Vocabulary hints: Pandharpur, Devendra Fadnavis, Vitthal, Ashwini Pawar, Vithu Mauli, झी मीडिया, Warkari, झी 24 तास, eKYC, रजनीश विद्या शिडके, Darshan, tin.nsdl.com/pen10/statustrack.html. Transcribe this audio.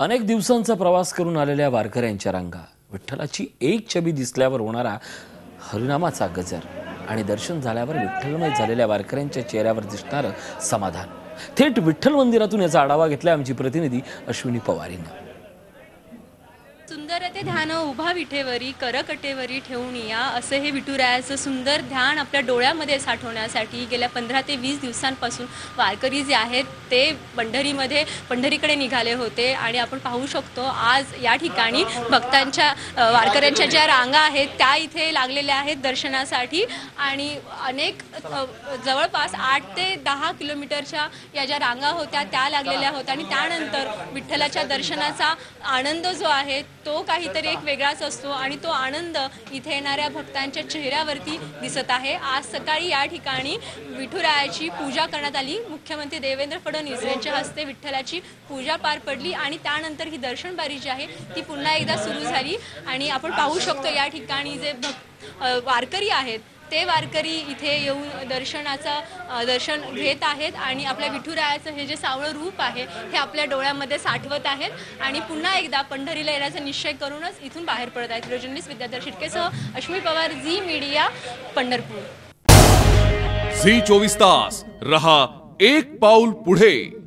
अनेक दिवसांचा प्रवास करून आलेल्या वारकऱ्यांच्या रांगा, विठ्ठलाची एक छबी दिसल्यावर होणारा हरिनामाचा गजर आणि दर्शन झाल्यावर विठ्ठलमय झालेल्या वारकऱ्यांच्या चेहऱ्यावर दिसणारं समाधान। थेट विठ्ठल मंदिरातून याचा आढावा घेतला आमची प्रतिनिधी अश्विनी पवार यांनी। सुंदर ते ध्यान उभा विठेवरी करकटेवरी ठेवणीया असे हे विठुरायाचं सुंदर ध्यान आपल्या डोळ्यामध्ये साठवण्यासाठी गेल्या 15 ते 20 दिवसांपासून वारकरी जे आहेत ते पंढरीमध्ये पंढरीकडे निघाले होते आणि आपण पाहू शकतो आज या ठिकाणी भक्तांच्या वारकऱ्यांच्या ज्या रांगा आहेत त्या इथे लागलेल्या आहेत दर्शनासाठी आणि अनेक जवळपास 8 ते 10 किलोमीटरच्या या ज्या रांगा होत्या त्या लागलेल्या होत्या आणि त्यानंतर विठ्ठलाच्या दर्शनाचा आनंद जो आहे तो काहीतरी एक वेगळाच असतो आणि तो आनंद इथे येणाऱ्या भक्तांच्या चेहऱ्यावरती दिसत आहे। आज सकाळी या ठिकाणी विठुरायाची पूजा करण्यात आली, मुख्यमंत्री देवेंद्र फडणवीस यांच्या हस्ते विठ्ठलाची पूजा पार पडली आणि त्यानंतर ही दर्शनबारी जी आहे ती पुन्हा एकदा सुरू झाली आणि आपण पाहू शकतो या ठिकाणी जे वारकरी आहेत ते वारकरी इथे येऊन दर्शन घेत आहेत आणि आपल्या विठुरायाचं हे जे सावळं रूप आहे हे आपल्या डोळ्यामध्ये साठवत आहेत आणि पुन्हा एकदा पंढरीला येण्याचा निश्चय करूनच इथून बाहेर पडत आहेत। रजनीश विद्या शिडकेसह अश्विनी पवार, झी मीडिया, पंढरपूर। झी 24 तास रहा एक पाऊल पुढे।